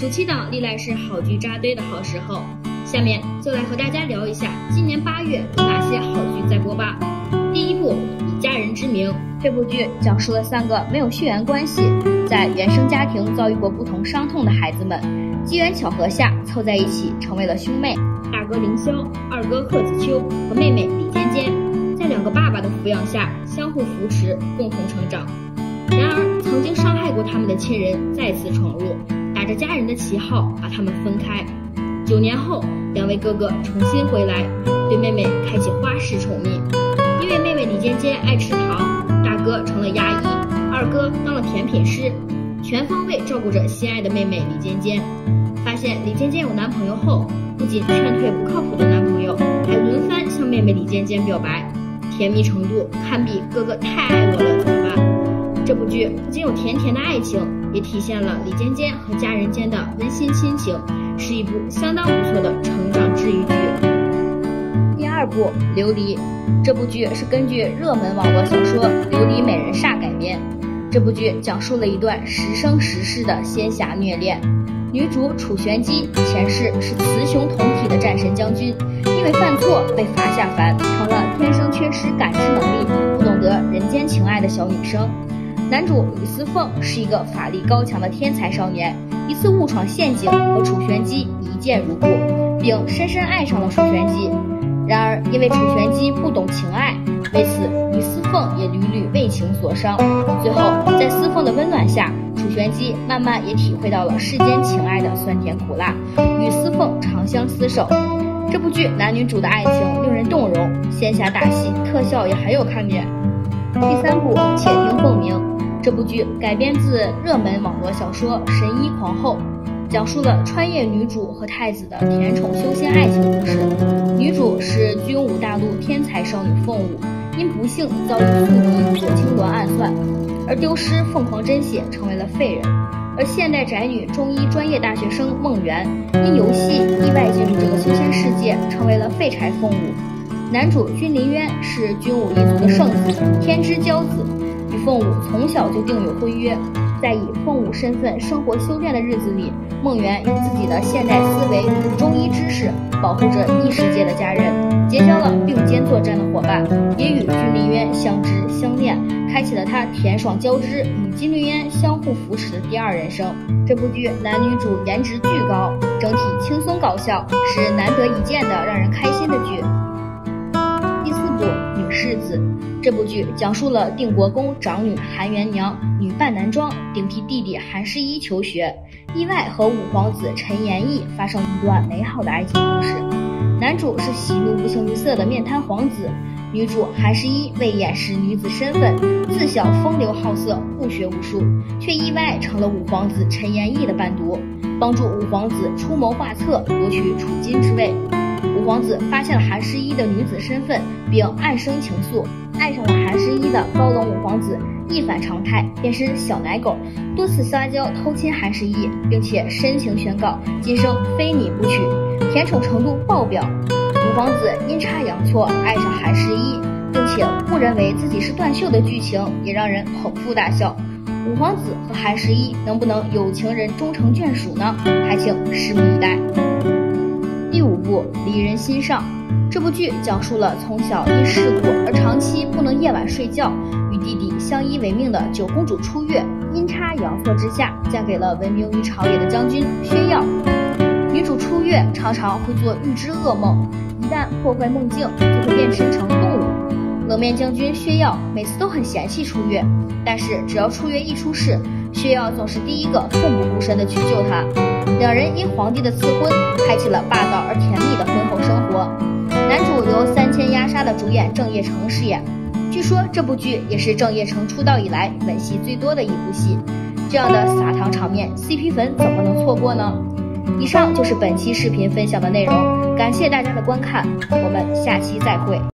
暑期档历来是好剧扎堆的好时候，下面就来和大家聊一下今年8月有哪些好剧在播吧。第一部《以家人之名》，这部剧讲述了3个没有血缘关系，在原生家庭遭遇过不同伤痛的孩子们，机缘巧合下凑在一起成为了兄妹。大哥凌霄、二哥贺子秋和妹妹李尖尖，在2个爸爸的抚养下相互扶持，共同成长。然而曾经伤害过他们的亲人再次闯入，打着家人的旗号把他们分开。9年后，2位哥哥重新回来，对妹妹开启花式宠溺。因为妹妹李尖尖爱吃糖，大哥成了牙医，二哥当了甜品师，全方位照顾着心爱的妹妹李尖尖。发现李尖尖有男朋友后，不仅劝退不靠谱的男朋友，还轮番向妹妹李尖尖表白，甜蜜程度堪比哥哥太爱我了怎么办。这部剧不仅有甜甜的爱情，也体现了李尖尖和家人间的温馨亲情，是一部相当不错的成长治愈剧。第2部《琉璃》，这部剧是根据热门网络小说《琉璃美人煞》改编。这部剧讲述了一段时生时世的仙侠虐恋。女主楚玄机前世是雌雄同体的战神将军，因为犯错被罚下凡，成了天生缺失感知能力、不懂得人间情爱的小女生。男主吕思凤是一个法力高强的天才少年，一次误闯陷阱和楚玄机一见如故，并深深爱上了楚玄机。然而因为楚玄机不懂情爱，为此吕思凤也屡屡为情所伤。最后在思凤的温暖下，楚玄机慢慢也体会到了世间情爱的酸甜苦辣，与思凤长相厮守。这部剧男女主的爱情令人动容，仙侠打戏特效也很有看点。第3部《且听凤鸣》，这部剧改编自热门网络小说《神医狂后》，讲述了穿越女主和太子的甜宠修仙爱情故事。女主是军武大陆天才少女凤舞，因不幸遭遇宿敌左青鸾暗算，而丢失凤凰真血，成为了废人。而现代宅女中医专业大学生梦圆，因游戏意外进入这个修仙世界，成为了废柴凤舞。男主君临渊是军武一族的圣子，天之骄子，与凤舞从小就订有婚约。在以凤舞身份生活修炼的日子里，梦圆以自己的现代思维与中医知识保护着异世界的家人，结交了并肩作战的伙伴，也与君临渊相知相恋，开启了他甜爽交织与君临渊相互扶持的第2人生。这部剧男女主颜值巨高，整体轻松搞笑，是难得一见的让人开心的剧。女世子，这部剧讲述了定国公长女韩元娘女扮男装顶替弟弟韩世一求学，意外和五皇子陈延义发生一段美好的爱情故事。男主是喜怒不形于色的面瘫皇子，女主韩世一为掩饰女子身份，自小风流好色，不学无术，却意外成了五皇子陈延义的伴读，帮助五皇子出谋划策，夺取储君之位。五皇子发现了韩十一的女子身份，并暗生情愫，爱上了韩十一的高冷五皇子一反常态，便是小奶狗，多次撒娇偷亲韩十一，并且深情宣告今生非你不娶，甜宠程度爆表。五皇子阴差阳错爱上韩十一，并且误认为自己是断袖的剧情也让人捧腹大笑。五皇子和韩十一能不能有情人终成眷属呢？还请拭目以待。《离人心上》，这部剧讲述了从小因事故而长期不能夜晚睡觉，与弟弟相依为命的九公主初月，阴差阳错之下嫁给了闻名于朝野的将军薛曜。女主初月常常会做预知噩梦，一旦破坏梦境就会变身成动物。冷面将军薛曜每次都很嫌弃初月，但是只要初月一出事，薛曜总是第一个奋不顾身地去救她。2人因皇帝的赐婚，开启了霸道而甜蜜的婚后生活。男主由3千鸦杀的主演郑业成饰演，据说这部剧也是郑业成出道以来吻戏最多的一部戏。这样的撒糖场面 CP 粉怎么能错过呢？以上就是本期视频分享的内容，感谢大家的观看，我们下期再会。